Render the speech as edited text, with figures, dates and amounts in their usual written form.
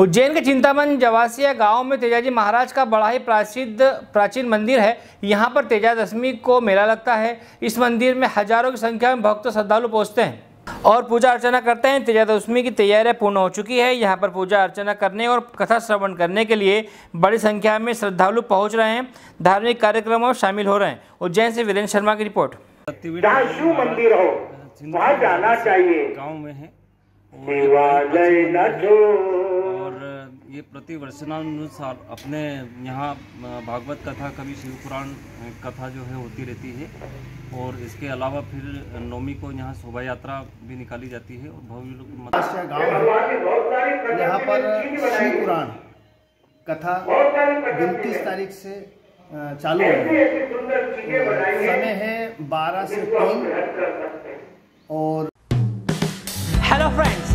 उज्जैन के चिंतामन जवासिया गांव में तेजाजी महाराज का बड़ा ही प्राचीन मंदिर है। यहां पर तेजा दशमी को मेला लगता है। इस मंदिर में हजारों की संख्या में भक्त श्रद्धालु पहुंचते हैं और पूजा अर्चना करते हैं। तेजा दशमी की तैयारियां पूर्ण हो चुकी है। यहां पर पूजा अर्चना करने और कथा श्रवण करने के लिए बड़ी संख्या में श्रद्धालु पहुँच रहे हैं, धार्मिक कार्यक्रमों में शामिल हो रहे हैं। उज्जैन से वीरेंद्र शर्मा की रिपोर्ट। शिव मंदिर हो वहाँ जाना चाहिए, गाँव में है और ये प्रतिवर्षानुसार अपने यहाँ भागवत कथा का भी शिवपुराण कथा जो है होती रहती है। और इसके अलावा फिर नवमी को यहाँ शोभा यात्रा भी निकाली जाती है। और भव्य गाँव यहाँ पर शिवपुराण कथा 29 तारीख से चालू है। समय है 12 से 3। और हेलो फ्रेंड्स,